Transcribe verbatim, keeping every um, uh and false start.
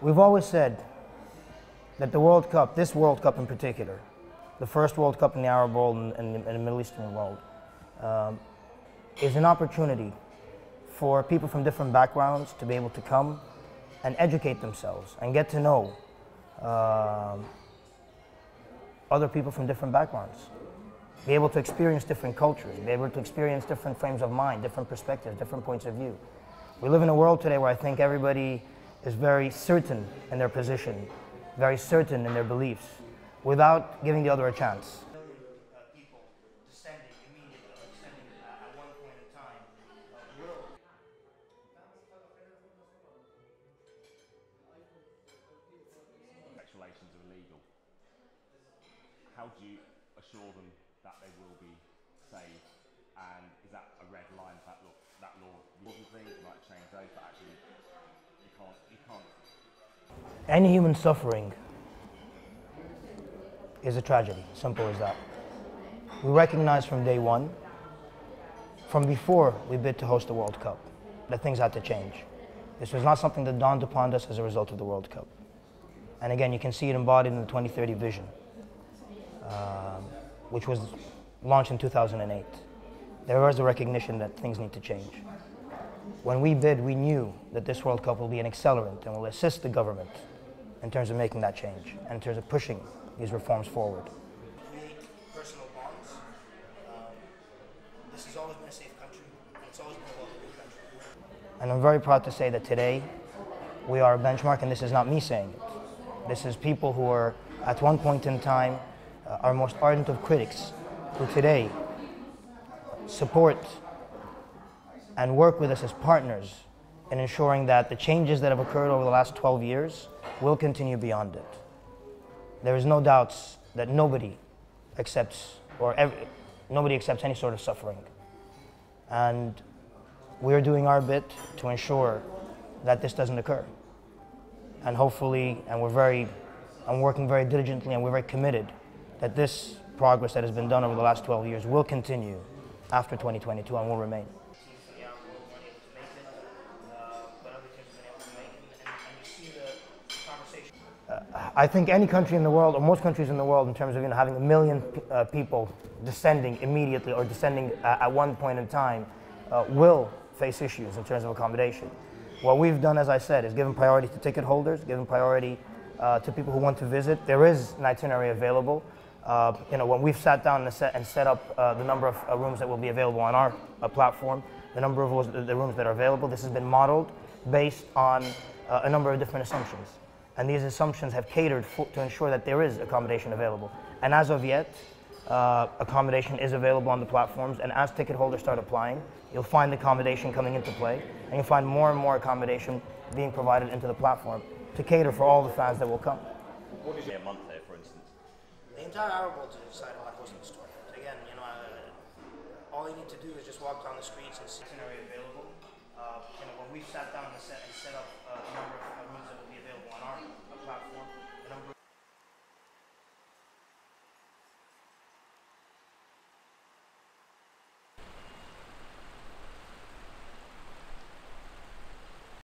We've always said that the World Cup, this World Cup in particular, the first World Cup in the Arab world and, and, and the Middle Eastern world, um, is an opportunity for people from different backgrounds to be able to come and educate themselves and get to know uh, other people from different backgrounds, be able to experience different cultures, be able to experience different frames of mind, different perspectives, different points of view. We live in a world today where I think everybody is very certain in their position, very certain in their beliefs, without giving the other a chance. Congratulations are illegal. How do you assure them that they will be safe? And is that a red line? That law, that law wasn't things might change those, but actually you can't. You can't. Any human suffering is a tragedy. Simple as that. We recognize from day one, from before we bid to host the World Cup, that things had to change. This was not something that dawned upon us as a result of the World Cup. And again, you can see it embodied in the twenty thirty vision, uh, which was launched in two thousand eight. There was the recognition that things need to change. When we bid, we knew that this World Cup will be an accelerant and will assist the government in terms of making that change and in terms of pushing these reforms forward. Unique personal bonds. Um, this has always been a safe country, and it's always been a welcoming country. And I'm very proud to say that today we are a benchmark, and this is not me saying it. This is people who are, at one point in time, uh, our most ardent of critics, who today support and work with us as partners in ensuring that the changes that have occurred over the last twelve years will continue beyond it. There is no doubt that nobody accepts, or every, nobody accepts any sort of suffering. And we're doing our bit to ensure that this doesn't occur. And hopefully, and we're very, I'm working very diligently and we're very committed that this progress that has been done over the last twelve years will continue after twenty twenty-two and will remain. I think any country in the world, or most countries in the world, in terms of you know, having a million uh, people descending immediately or descending uh, at one point in time, uh, will face issues in terms of accommodation. What we've done, as I said, is given priority to ticket holders, given priority uh, to people who want to visit. There is an itinerary available. Uh, you know, when we've sat down and set, and set up uh, the number of uh, rooms that will be available on our uh, platform, the number of the rooms that are available, this has been modeled based on uh, a number of different assumptions. And these assumptions have catered for, to ensure that there is accommodation available. And as of yet, uh, accommodation is available on the platforms, and as ticket holders start applying, you'll find accommodation coming into play, and you'll find more and more accommodation being provided into the platform to cater for all the fans that will come. What is a month there, for instance? The entire Arab world has decided on hosting this tournament. Again, you know, uh, all you need to do is just walk down the streets and see the itinerary available. Uh, you know, when we've sat down and set, and set up uh,